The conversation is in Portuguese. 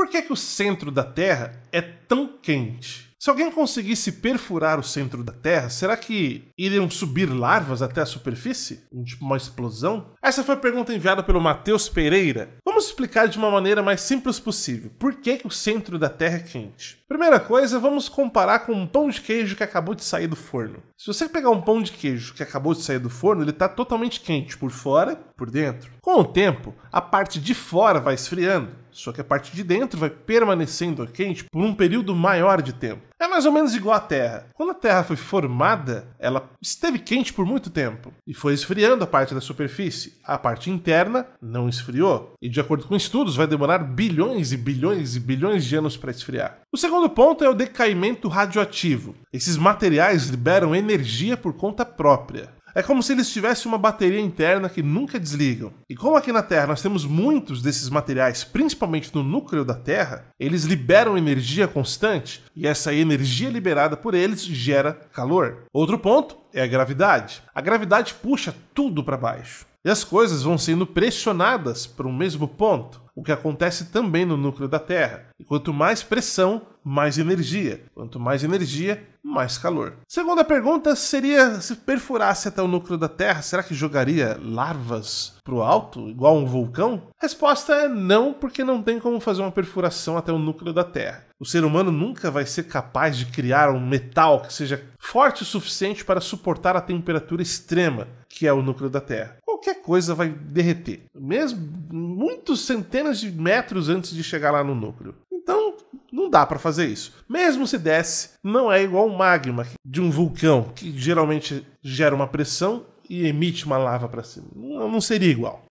Por que é que o centro da Terra é tão quente? Se alguém conseguisse perfurar o centro da Terra, será que iriam subir larvas até a superfície? Tipo uma explosão? Essa foi a pergunta enviada pelo Matheus Pereira. Vamos explicar de uma maneira mais simples possível. Por que que o centro da Terra é quente? Primeira coisa, vamos comparar com um pão de queijo que acabou de sair do forno. Se você pegar um pão de queijo que acabou de sair do forno, ele está totalmente quente por fora, por dentro. Com o tempo, a parte de fora vai esfriando, só que a parte de dentro vai permanecendo quente por um período maior de tempo. É mais ou menos igual à Terra. Quando a Terra foi formada, ela esteve quente por muito tempo e foi esfriando a parte da superfície. A parte interna não esfriou e, de acordo com estudos, vai demorar bilhões e bilhões e bilhões de anos para esfriar. O segundo ponto é o decaimento radioativo. Esses materiais liberam energia por conta própria. É como se eles tivessem uma bateria interna que nunca desligam. E como aqui na Terra nós temos muitos desses materiais, principalmente no núcleo da Terra, eles liberam energia constante e essa energia liberada por eles gera calor. Outro ponto é a gravidade. A gravidade puxa tudo para baixo. E as coisas vão sendo pressionadas para o mesmo ponto, o que acontece também no núcleo da Terra. E quanto mais pressão, mais energia. Quanto mais energia, mais calor. Segunda pergunta seria, se perfurasse até o núcleo da Terra, será que jogaria larvas para o alto, igual um vulcão? A resposta é não, porque não tem como fazer uma perfuração até o núcleo da Terra. O ser humano nunca vai ser capaz de criar um metal que seja forte o suficiente para suportar a temperatura extrema, que é o núcleo da Terra. Qualquer coisa vai derreter, mesmo muitos centenas de metros antes de chegar lá no núcleo. Então, não dá para fazer isso. Mesmo se desse, não é igual o magma de um vulcão, que geralmente gera uma pressão e emite uma lava para cima. Não seria igual.